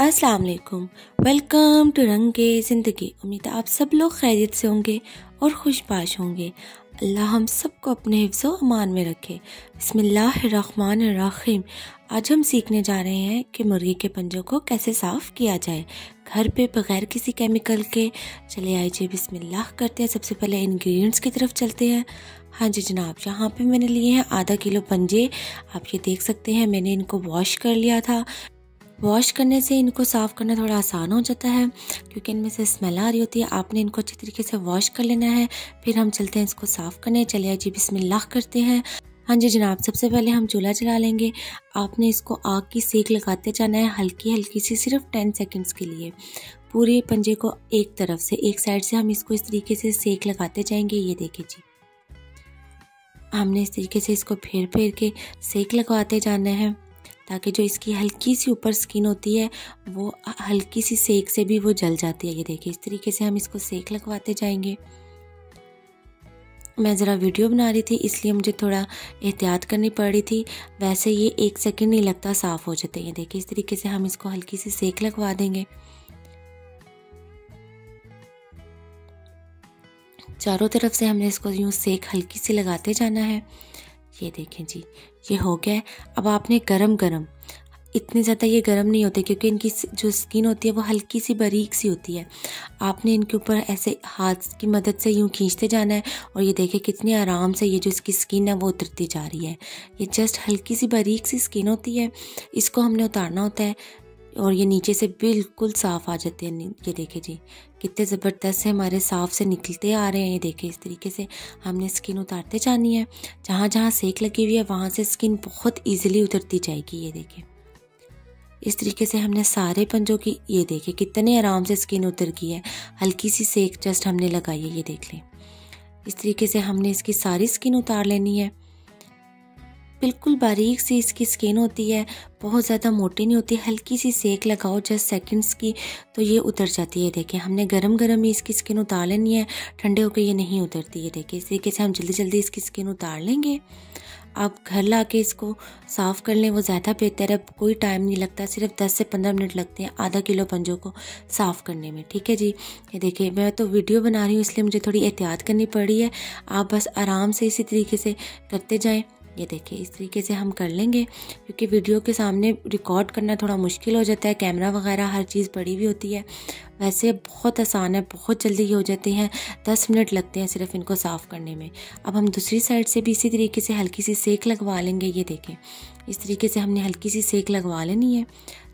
अस्सलाम वालेकुम, welcome to रंग ए ज़िंदगी। उम्मीद है आप सब लोग खैरियत से होंगे और खुशबाश होंगे। अल्लाह हम सबको अपने हिफ्ज़ व अमान में रखे। बिस्मिल्लाहिर्रहमानिर्रहीम। आज हम सीखने जा रहे हैं कि मुर्गी के पंजों को कैसे साफ़ किया जाए घर पे बग़ैर किसी केमिकल के। चले आइए बिस्मिल्लाह करते हैं। सबसे पहले इंग्रेडिएंट्स की तरफ चलते हैं। हाँ जी जनाब, यहाँ पे मैंने लिए हैं आधा किलो पंजे। आप ये देख सकते हैं मैंने इनको वॉश कर लिया था। वॉश करने से इनको साफ़ करना थोड़ा आसान हो जाता है क्योंकि इनमें से स्मेल आ रही होती है। आपने इनको अच्छे तरीके से वॉश कर लेना है। फिर हम चलते हैं इसको साफ़ करने। चलिए जी बिस्मिल्लाह करते हैं। हाँ जी जनाब, सबसे पहले हम चूल्हा जला लेंगे। आपने इसको आग की सेक लगाते जाना है हल्की हल्की सी, सिर्फ 10 सेकेंड्स के लिए। पूरे पंजे को एक तरफ से, एक साइड से हम इसको इस तरीके से सेक लगाते जाएंगे। ये देखें जी, हमने इस तरीके से इसको फेर फेर के सेक लगवाते जाना है ताकि जो इसकी हल्की सी ऊपर स्किन होती है वो हल्की सी सेक से भी वो जल जाती है। ये देखिए, इस तरीके से हम इसको सेक लगवाते जाएंगे। मैं ज़रा वीडियो बना रही थी इसलिए मुझे थोड़ा एहतियात करनी पड़ रही थी, वैसे ये 1 सेकंड नहीं लगता, साफ़ हो जाते हैं। ये देखिए, इस तरीके से हम इसको हल्की सी सेक लगवा देंगे। चारों तरफ से हमने इसको यूँ सेक हल्की सी लगाते जाना है। ये देखें जी, ये हो गया। अब आपने गरम गरम, इतने ज़्यादा ये गरम नहीं होते क्योंकि इनकी जो स्किन होती है वो हल्की सी बारीक सी होती है। आपने इनके ऊपर ऐसे हाथ की मदद से यूँ खींचते जाना है और ये देखें कितने आराम से ये जो इसकी स्किन है वो उतरती जा रही है। ये जस्ट हल्की सी बारीक सी स्किन होती है, इसको हमने उतारना होता है और ये नीचे से बिल्कुल साफ़ आ जाते हैं। ये देखें जी, कितने ज़बरदस्त से हमारे साफ़ से निकलते आ रहे हैं। ये देखें, इस तरीके से हमने स्किन उतारते जानी है। जहाँ जहाँ सेक लगी हुई है वहाँ से स्किन बहुत ईजिली उतरती जाएगी। ये देखें, इस तरीके से हमने सारे पंजों की, ये देखें कितने आराम से स्किन उतर गई है। हल्की सी सेक जस्ट हमने लगाई है, ये देख लें। इस तरीके से हमने इसकी सारी स्किन उतार लेनी है। बिल्कुल बारीक सी इसकी स्किन होती है, बहुत ज़्यादा मोटी नहीं होती। हल्की सी सेक लगाओ जस्ट सेकंड्स की तो ये उतर जाती है। देखिए, हमने गरम गरम ही इसकी स्किन उतार लेनी है, ठंडे होकर ये नहीं उतरती। ये देखिए, इस तरीके से हम जल्दी जल्दी इसकी स्किन उतार लेंगे। आप घर ला के इसको साफ़ कर लें, वो ज़्यादा बेहतर है। कोई टाइम नहीं लगता, सिर्फ 10 से 15 मिनट लगते हैं आधा किलो पंजों को साफ़ करने में। ठीक है जी, ये देखिए मैं तो वीडियो बना रही हूँ इसलिए मुझे थोड़ी एहतियात करनी पड़ी है। आप बस आराम से इसी तरीके से करते जाएँ। ये देखिए, इस तरीके से हम कर लेंगे क्योंकि वीडियो के सामने रिकॉर्ड करना थोड़ा मुश्किल हो जाता है, कैमरा वगैरह हर चीज़ बड़ी भी होती है। वैसे बहुत आसान है, बहुत जल्दी ही हो जाते हैं, 10 मिनट लगते हैं सिर्फ इनको साफ़ करने में। अब हम दूसरी साइड से भी इसी तरीके से हल्की सी सेक लगवा लेंगे। ये देखें, इस तरीके से हमने हल्की सी सेक लगवा लेनी है।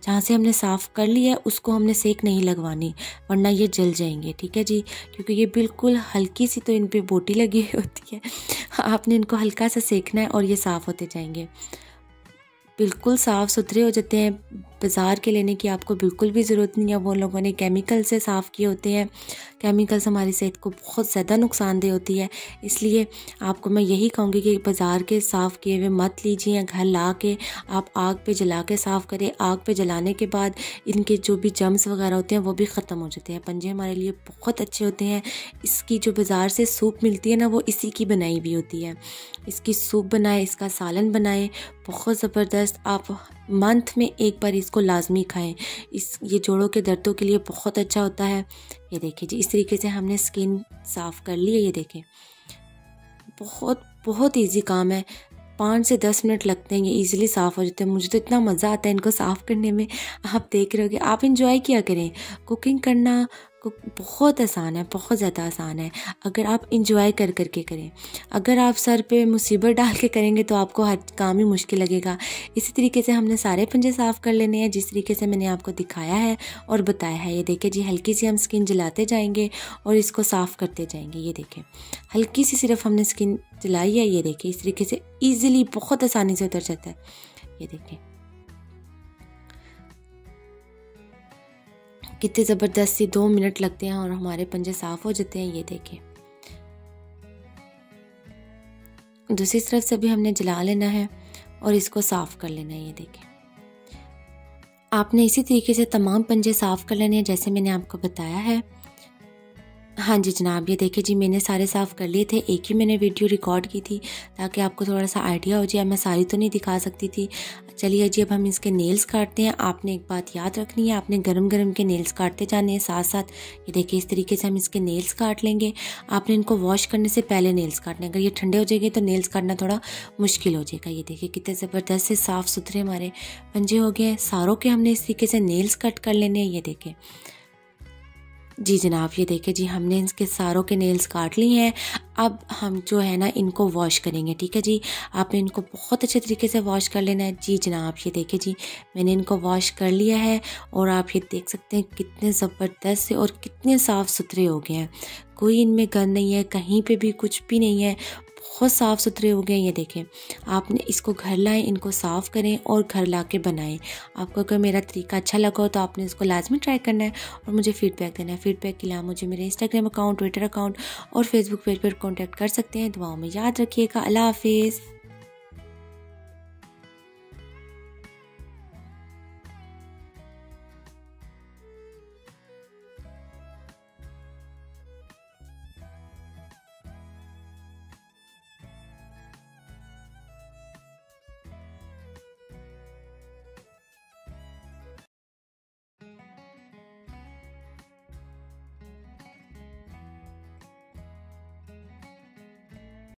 जहाँ से हमने साफ़ कर लिया है उसको हमने सेक नहीं लगवानी वरना ये जल जाएंगे। ठीक है जी, क्योंकि ये बिल्कुल हल्की सी तो इन पर बोटी लगी हुई होती है। आपने इनको हल्का सा सेकना है और ये साफ़ होते जाएंगे, बिल्कुल साफ़ सुथरे हो जाते हैं। बाज़ार के लेने की आपको बिल्कुल भी ज़रूरत नहीं है, वो लोगों ने केमिकल से साफ़ किए होते हैं। केमिकल्स हमारी सेहत को बहुत ज़्यादा नुकसानदेह होती है, इसलिए आपको मैं यही कहूँगी कि बाज़ार के साफ़ किए हुए मत लीजिए। घर ला के आप आग पे जला के साफ़ करें। आग पे जलाने के बाद इनके जो भी जम्स वगैरह होते हैं वो भी ख़त्म हो जाते हैं। पंजे हमारे लिए बहुत अच्छे होते हैं। इसकी जो बाज़ार से सूप मिलती है ना, वो इसी की बनाई हुई होती है। इसकी सूप बनाए, इसका सालन बनाए, बहुत ज़बरदस्त। आप मंथ में एक बार इसको लाजमी खाएं। ये जोड़ों के दर्दों के लिए बहुत अच्छा होता है। ये देखिए जी, इस तरीके से हमने स्किन साफ़ कर ली है। ये देखें, बहुत इजी काम है, 5 से 10 मिनट लगते हैं, ये इजीली साफ़ हो जाते हैं। मुझे तो इतना मज़ा आता है इनको साफ़ करने में। आप देख रहे हो कि आप इंजॉय किया करें। कुकिंग करना बहुत आसान है, बहुत ज़्यादा आसान है अगर आप इंजॉय करके करें। अगर आप सर पे मुसीबत डाल के करेंगे तो आपको हर काम ही मुश्किल लगेगा। इसी तरीके से हमने सारे पंजे साफ़ कर लेने हैं जिस तरीके से मैंने आपको दिखाया है और बताया है। ये देखें जी, हल्की सी हम स्किन जलाते जाएंगे और इसको साफ़ करते जाएंगे। ये देखें, हल्की सी सिर्फ हमने स्किन जलाई है। ये देखें, इस तरीके से ईजिली बहुत आसानी से उतर जाता है। ये देखें कितने ज़बरदस्त से 2 मिनट लगते हैं और हमारे पंजे साफ़ हो जाते हैं। ये देखें, दूसरी तरफ से भी हमने जला लेना है और इसको साफ़ कर लेना है। ये देखें, आपने इसी तरीके से तमाम पंजे साफ़ कर लेने हैं जैसे मैंने आपको बताया है। हाँ जी जनाब, ये देखिए जी मैंने सारे साफ़ कर लिए थे। एक ही मैंने वीडियो रिकॉर्ड की थी ताकि आपको थोड़ा सा आइडिया हो जाए, मैं सारी तो नहीं दिखा सकती थी। चलिए जी अब हम इसके नेल्स काटते हैं। आपने एक बात याद रखनी है, आपने गरम गरम के नेल्स काटते जाने हैं। साथ साथ ये देखिए इस तरीके से हम इसके नेल्स काट लेंगे। आपने इनको वॉश करने से पहले नेल्स काटने, अगर ये ठंडे हो जाएंगे तो नेल्स काटना थोड़ा मुश्किल हो जाएगा। ये देखिए कितने ज़बरदस्त से साफ़ सुथरे हमारे पंजे हो गए। सारों के हमने इस तरीके से नेल्स कट कर लेने हैं। ये देखें जी जनाब, ये देखें जी हमने इसके सारों के नेल्स काट लिए हैं। अब हम जो है ना इनको वॉश करेंगे, ठीक है जी। आपने इनको बहुत अच्छे तरीके से वॉश कर लेना है। जी जनाब, ये देखें जी मैंने इनको वॉश कर लिया है और आप ये देख सकते हैं कितने ज़बरदस्त से और कितने साफ़ सुथरे हो गए हैं। कोई इनमें गंद नहीं है, कहीं पे भी कुछ भी नहीं है, बहुत साफ़ सुथरे हो गए। ये देखें आपने इसको घर लाएं, इनको साफ़ करें और घर लाके बनाएं। आपको अगर मेरा तरीका अच्छा लगा हो तो आपने इसको लाजमी ट्राई करना है और मुझे फ़ीडबैक देना है। फ़ीडबैक के लिए मुझे मेरे इंस्टाग्राम अकाउंट, ट्विटर अकाउंट और फेसबुक पेज पर कॉन्टैक्ट कर सकते हैं। दुआओं में याद रखिएगा। अल्लाह हाफिज़।